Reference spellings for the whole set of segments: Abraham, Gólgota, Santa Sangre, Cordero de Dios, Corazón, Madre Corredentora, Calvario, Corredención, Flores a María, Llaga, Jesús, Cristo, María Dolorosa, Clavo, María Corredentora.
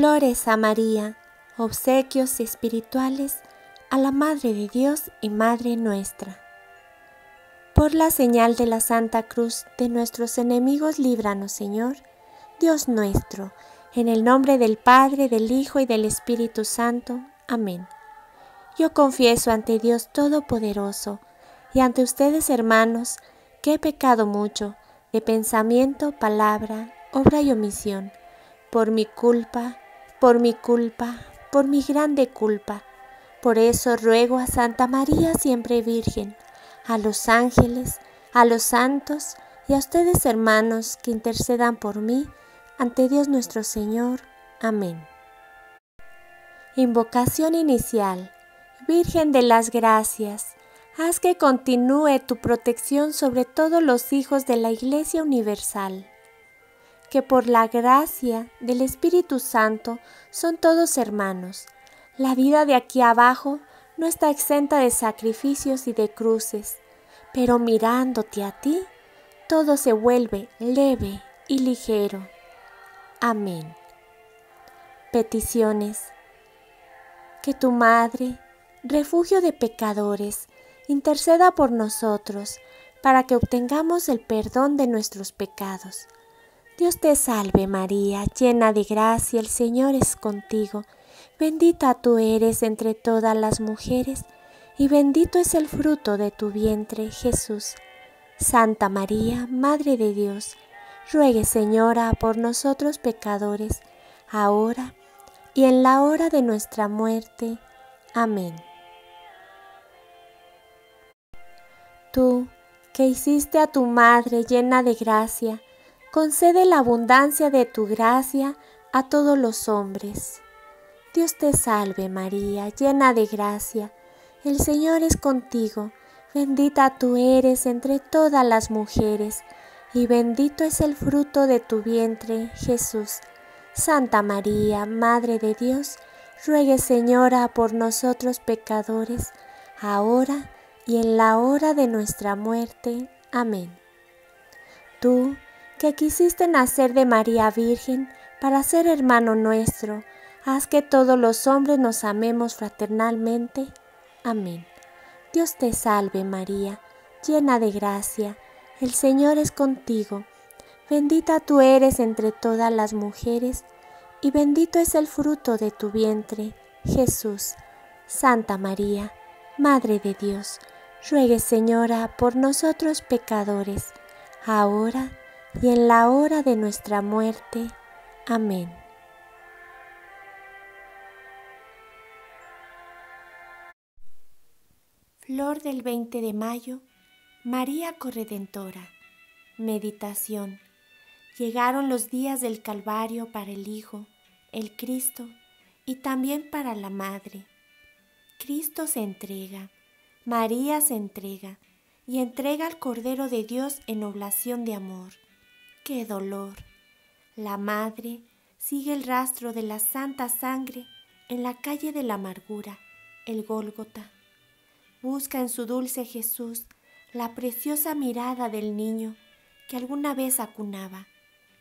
Flores a María, obsequios espirituales a la Madre de Dios y Madre nuestra. Por la señal de la Santa Cruz de nuestros enemigos, líbranos, Señor, Dios nuestro, en el nombre del Padre, del Hijo y del Espíritu Santo. Amén. Yo confieso ante Dios Todopoderoso y ante ustedes, hermanos, que he pecado mucho de pensamiento, palabra, obra y omisión, por mi culpa, por mi culpa, por mi grande culpa. Por eso ruego a Santa María Siempre Virgen, a los ángeles, a los santos y a ustedes, hermanos, que intercedan por mí ante Dios nuestro Señor. Amén. Invocación inicial. Virgen de las Gracias, haz que continúe tu protección sobre todos los hijos de la Iglesia Universal, que por la gracia del Espíritu Santo son todos hermanos. La vida de aquí abajo no está exenta de sacrificios y de cruces, pero mirándote a ti, todo se vuelve leve y ligero. Amén. Peticiones. Que tu Madre, refugio de pecadores, interceda por nosotros, para que obtengamos el perdón de nuestros pecados. Dios te salve María, llena de gracia, el Señor es contigo. Bendita tú eres entre todas las mujeres, y bendito es el fruto de tu vientre, Jesús. Santa María, Madre de Dios, ruegue, Señora, por nosotros pecadores, ahora y en la hora de nuestra muerte. Amén. Tú, que hiciste a tu Madre llena de gracia, concede la abundancia de tu gracia a todos los hombres. Dios te salve María, llena de gracia, el Señor es contigo, bendita tú eres entre todas las mujeres, y bendito es el fruto de tu vientre, Jesús. Santa María, Madre de Dios, ruegue, Señora, por nosotros pecadores, ahora y en la hora de nuestra muerte. Amén. Tú, que quisiste nacer de María Virgen para ser hermano nuestro, haz que todos los hombres nos amemos fraternalmente. Amén. Dios te salve María, llena de gracia, el Señor es contigo. Bendita tú eres entre todas las mujeres, y bendito es el fruto de tu vientre, Jesús. Santa María, Madre de Dios, ruegue, Señora, por nosotros pecadores, ahora y en la hora de nuestra muerte. Amén. Flor del 20 de mayo, María Corredentora. Meditación. Llegaron los días del Calvario para el Hijo, el Cristo, y también para la Madre. Cristo se entrega, María se entrega, y entrega al Cordero de Dios en oblación de amor. ¡Qué dolor! La Madre sigue el rastro de la Santa Sangre en la calle de la amargura, el Gólgota. Busca en su dulce Jesús la preciosa mirada del niño que alguna vez acunaba.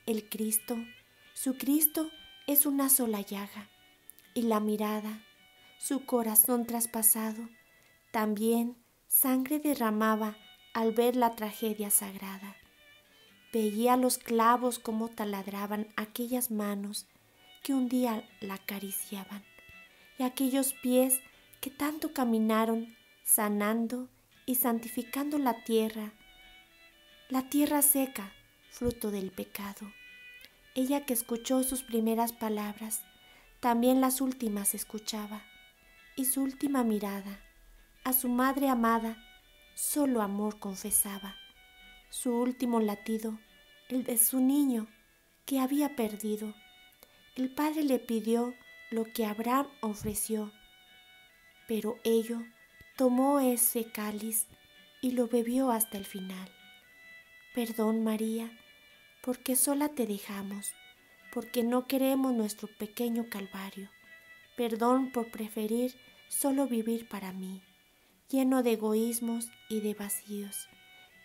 El Cristo, su Cristo es una sola llaga, y la mirada, su corazón traspasado, también sangre derramaba al ver la tragedia sagrada. Veía los clavos como taladraban aquellas manos que un día la acariciaban, y aquellos pies que tanto caminaron sanando y santificando la tierra seca, fruto del pecado. Ella que escuchó sus primeras palabras, también las últimas escuchaba, y su última mirada, a su madre amada, solo amor confesaba. Su último latido, el de su niño, que había perdido. El padre le pidió lo que Abraham ofreció, pero ello tomó ese cáliz y lo bebió hasta el final. Perdón, María, porque sola te dejamos, porque no queremos nuestro pequeño Calvario. Perdón por preferir solo vivir para mí, lleno de egoísmos y de vacíos.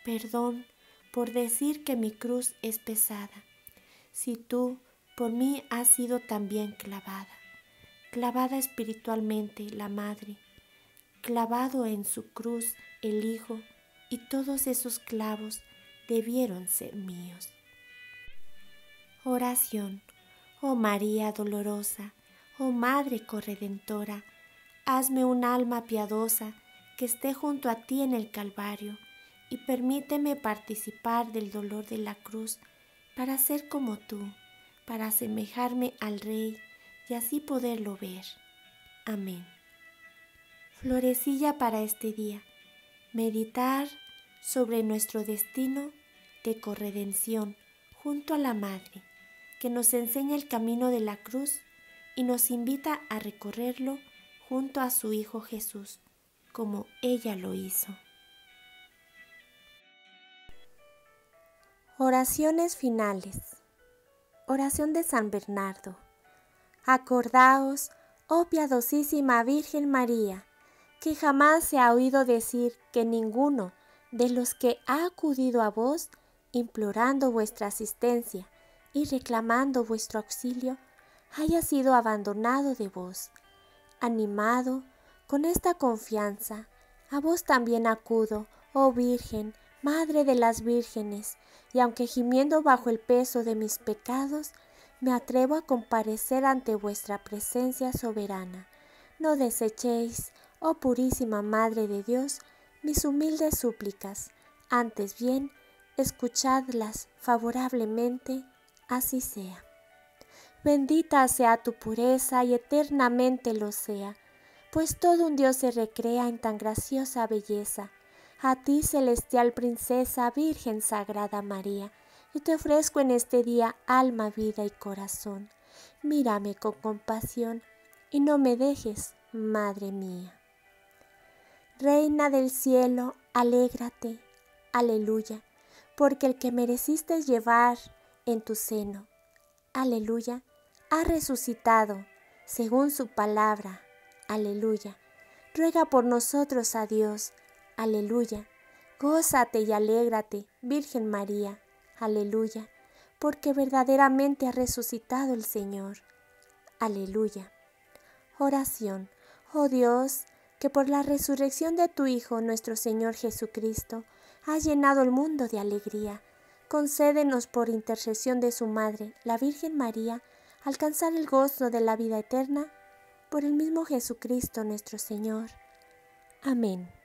Perdón por decir que mi cruz es pesada. Si tú por mí ha sido también clavada, clavada espiritualmente la Madre, clavado en su cruz el Hijo, y todos esos clavos debieron ser míos. Oración. Oh María Dolorosa, oh Madre Corredentora, hazme un alma piadosa que esté junto a ti en el Calvario, y permíteme participar del dolor de la cruz para ser como tú, para asemejarme al Rey y así poderlo ver. Amén. Florecilla para este día. Meditar sobre nuestro destino de corredención junto a la Madre, que nos enseña el camino de la cruz y nos invita a recorrerlo junto a su Hijo Jesús, como ella lo hizo. Oraciones finales. Oración de San Bernardo. Acordaos, oh piadosísima Virgen María, que jamás se ha oído decir que ninguno de los que ha acudido a vos implorando vuestra asistencia y reclamando vuestro auxilio haya sido abandonado de vos. Animado con esta confianza, a vos también acudo, oh Virgen, Madre de las Vírgenes, y aunque gimiendo bajo el peso de mis pecados, me atrevo a comparecer ante vuestra presencia soberana. No desechéis, oh purísima Madre de Dios, mis humildes súplicas, antes bien, escuchadlas favorablemente, así sea. Bendita sea tu pureza y eternamente lo sea, pues todo un Dios se recrea en tan graciosa belleza. A ti, celestial princesa, Virgen Sagrada María, yo te ofrezco en este día alma, vida y corazón. Mírame con compasión y no me dejes, Madre mía. Reina del cielo, alégrate, aleluya, porque el que mereciste llevar en tu seno, aleluya, ha resucitado, según su palabra, aleluya. Ruega por nosotros a Dios, aleluya. Gózate y alégrate, Virgen María, aleluya, porque verdaderamente ha resucitado el Señor, aleluya. Oración. Oh Dios, que por la resurrección de tu Hijo, nuestro Señor Jesucristo, has llenado el mundo de alegría, concédenos por intercesión de su Madre, la Virgen María, alcanzar el gozo de la vida eterna, por el mismo Jesucristo nuestro Señor. Amén.